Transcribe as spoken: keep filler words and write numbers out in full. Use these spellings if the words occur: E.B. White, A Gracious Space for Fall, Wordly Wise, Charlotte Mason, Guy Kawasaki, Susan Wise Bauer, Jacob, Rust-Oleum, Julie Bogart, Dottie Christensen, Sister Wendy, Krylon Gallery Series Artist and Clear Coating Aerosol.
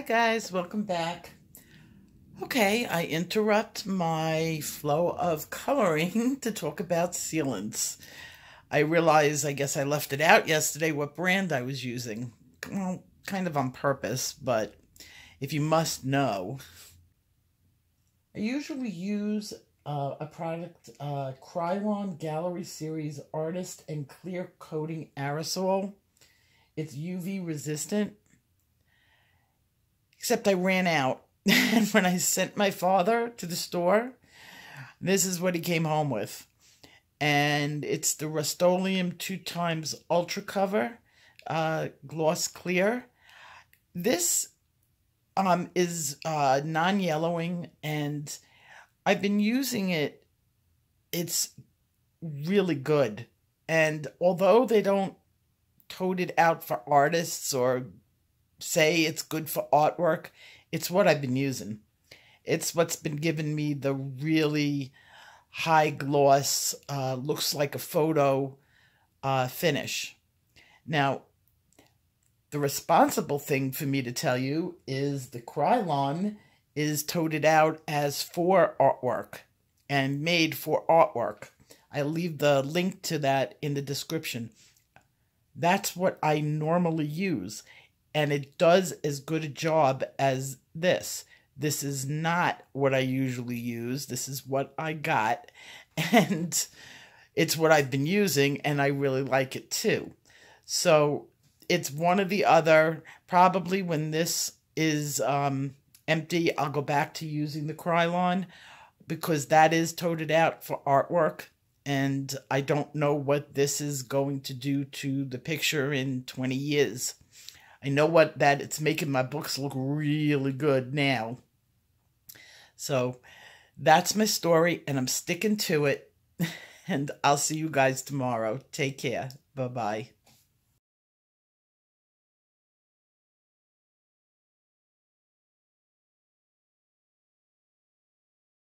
Hi guys, welcome back. Okay, I interrupt my flow of coloring to talk about sealants. I realize, I guess I left it out yesterday, what brand I was using. Well, kind of on purpose, but if you must know, I usually use uh, a product, uh, Krylon Gallery Series Artist and Clear Coating Aerosol. It's U V resistant. Except I ran out. And when I sent my father to the store, this is what he came home with. And it's the Rust-Oleum two times Ultra Cover uh, Gloss Clear. This um, is uh, non-yellowing, and I've been using it. It's really good. And although they don't tote it out for artists or say it's good for artwork, it's what I've been using. It's what's been giving me the really high gloss, uh, looks like a photo uh, finish. Now, the responsible thing for me to tell you is the Krylon is toted out as for artwork and made for artwork. I leave the link to that in the description. That's what I normally use. And it does as good a job as this. This is not what I usually use. This is what I got. And it's what I've been using, and I really like it too. So it's one or the other. Probably when this is um, empty, I'll go back to using the Krylon, because that is toted out for artwork. And I don't know what this is going to do to the picture in twenty years. I know what that it's making my books look really good now. So that's my story, and I'm sticking to it. And I'll see you guys tomorrow. Take care. Bye-bye.